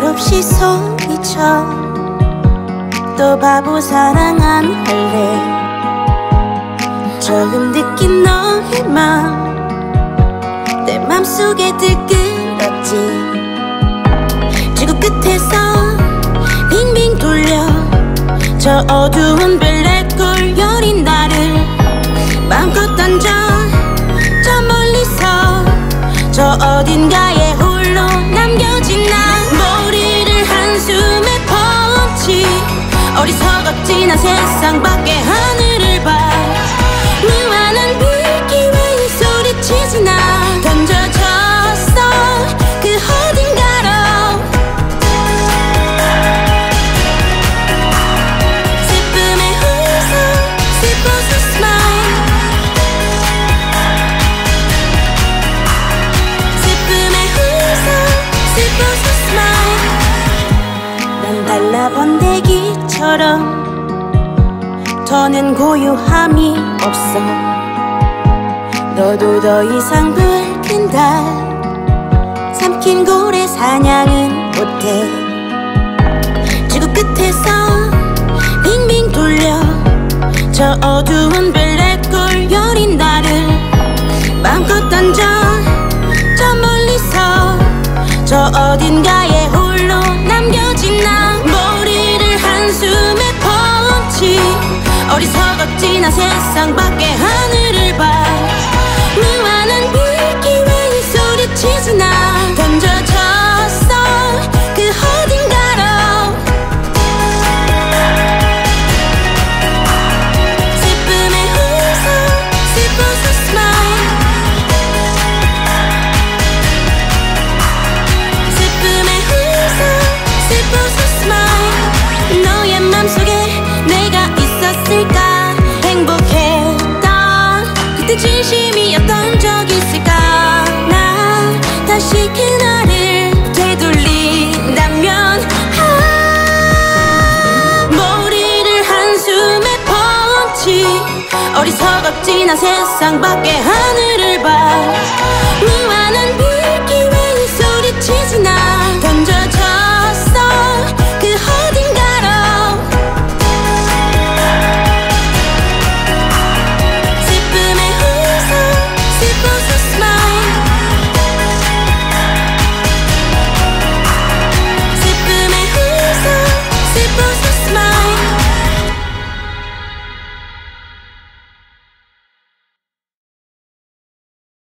말없이 소리쳐. 또 바보 사랑 안 할래. 조금 느낀 너의 맘 내 맘속에 들끓었지. 지구 끝에서 빙빙 돌려 저 어두운 블랙홀 여린 나를 마음껏 던져. 저 멀리서 저 어딘가에 홀로 남겨진 나. 머리를 한숨에 펀치. 어리석었지 난 세상 밖에 하늘을 봐. 미완한 비기만 소리치지 나. 던져졌어 그 어딘가로. 슬픔의 환상 슬퍼서 smile. 난 달라번데기처럼 더는 고요함이 없어. 너도 더 이상 붉은 달 삼킨 고래 사냥은 못해. 지구 끝에서 빙빙 돌려 저 어두운 블랙홀 여린 나를 마음껏 던져. 저 멀리서 저 어딘가에 홀로 남겨진 나. 머리를 한숨에 펀치. 어리석었지 나 세상 밖에 하늘을 봐. 미완한 불길에 소리치지 나. 던져졌어 그 어딘가로. 슬픔의 환상 슬퍼서 smile. 슬픔의 환상 슬퍼서 smile. 너의 맘속에 내가 있었을까. 행복했던 그때 진심이었던 적 있을까. 나 다시 그날을 되돌린다면. 머리를 한숨에 펀치. 어리석었지 나 세상 밖에 하늘을